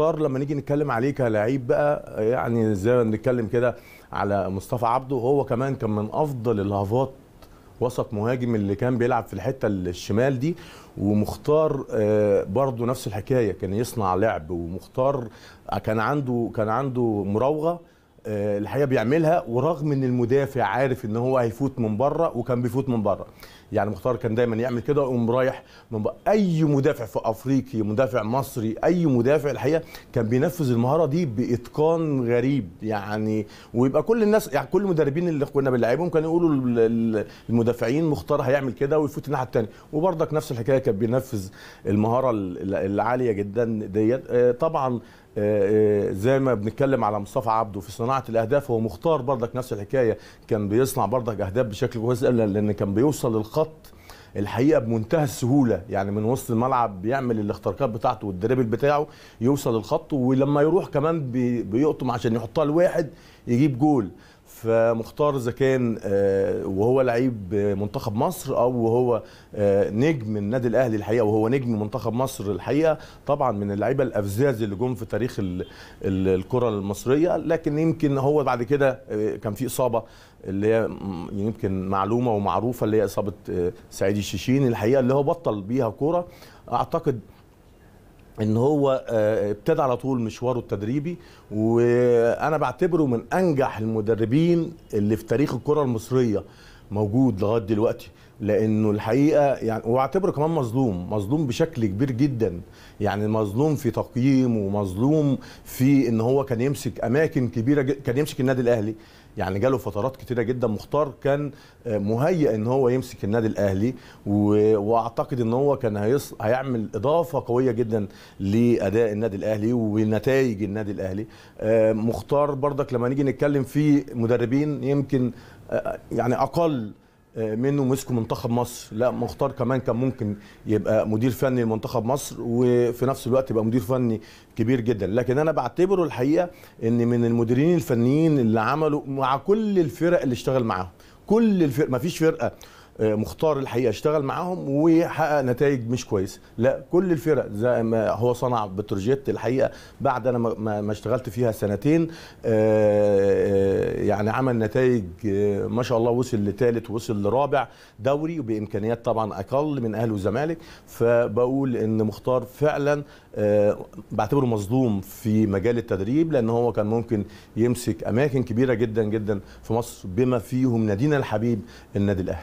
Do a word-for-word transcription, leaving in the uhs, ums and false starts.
مختار لما نيجي نتكلم عليه كلاعب بقى، يعني زي ما بنتكلم كده على مصطفى عبده، هو كمان كان من افضل الهافات وسط مهاجم اللي كان بيلعب في الحته الشمال دي. ومختار برضه نفس الحكايه، كان يصنع لعب، ومختار كان عنده كان عنده مراوغه الحقيقه بيعملها، ورغم ان المدافع عارف ان هو هيفوت من بره، وكان بيفوت من بره. يعني مختار كان دايما يعمل كده ويقوم رايح من بره. اي مدافع في افريقي، مدافع مصري، اي مدافع الحقيقه كان بينفذ المهاره دي باتقان غريب يعني. ويبقى كل الناس يعني كل المدربين اللي كنا بنلعبهم كانوا يقولوا المدافعين مختار هيعمل كده ويفوت الناحيه الثانيه، وبرضك نفس الحكايه، كان بينفذ المهاره العاليه جدا ديت. طبعا زي ما بنتكلم على مصطفى عبده في صناعه الاهداف، هو مختار برضك نفس الحكايه، كان بيصنع برضك اهداف بشكل كويس، لان كان بيوصل للخط الحقيقه بمنتهى السهوله، يعني من وسط الملعب بيعمل الاختراقات بتاعته والدريبل بتاعه، يوصل للخط، ولما يروح كمان بيقطم عشان يحطها لواحد يجيب جول. فمختار اذا كان وهو لعيب منتخب مصر او وهو نجم النادي الاهلي الحقيقه، وهو نجم منتخب مصر الحقيقه، طبعا من اللعيبه الافزاز اللي جم في تاريخ الكره المصريه. لكن يمكن هو بعد كده كان في اصابه اللي هي يمكن معلومه ومعروفه، اللي هي اصابه سعيد الشيشين الحقيقه، اللي هو بطل بيها كوره. اعتقد ان هو ابتدى على طول مشواره التدريبي، وانا بعتبره من انجح المدربين اللي في تاريخ الكره المصريه موجود لغايه دلوقتي، لانه الحقيقه يعني واعتبره كمان مظلوم، مظلوم بشكل كبير جدا، يعني مظلوم في تقييمه، ومظلوم في ان هو كان يمسك اماكن كبيره، كان يمسك النادي الاهلي، يعني جاله فترات كتيره جدا مختار كان مهيئ ان هو يمسك النادي الاهلي، واعتقد ان هو كان هيص... هيعمل اضافه قويه جدا لاداء النادي الاهلي ونتائج النادي الاهلي. مختار برضك لما نيجي نتكلم في مدربين يمكن يعني اقل منه مسكوا منتخب مصر، لا مختار كمان كان ممكن يبقى مدير فني لمنتخب مصر، وفي نفس الوقت يبقى مدير فني كبير جدا. لكن انا بعتبره الحقيقه ان من المديرين الفنيين اللي عملوا مع كل الفرق اللي اشتغل معاهم، كل الفرق، ما فيش فرقه مختار الحقيقه اشتغل معاهم وحقق نتائج مش كويسه، لا كل الفرق. زي ما هو صنع بتروجيت الحقيقه بعد انا ما اشتغلت فيها سنتين، يعني عمل نتائج ما شاء الله، وصل لثالث ووصل لرابع دوري، وبامكانيات طبعا اقل من اهلي والزمالك. فبقول ان مختار فعلا بعتبره مظلوم في مجال التدريب، لان هو كان ممكن يمسك اماكن كبيره جدا جدا في مصر، بما فيهم نادينا الحبيب النادي الاهلي.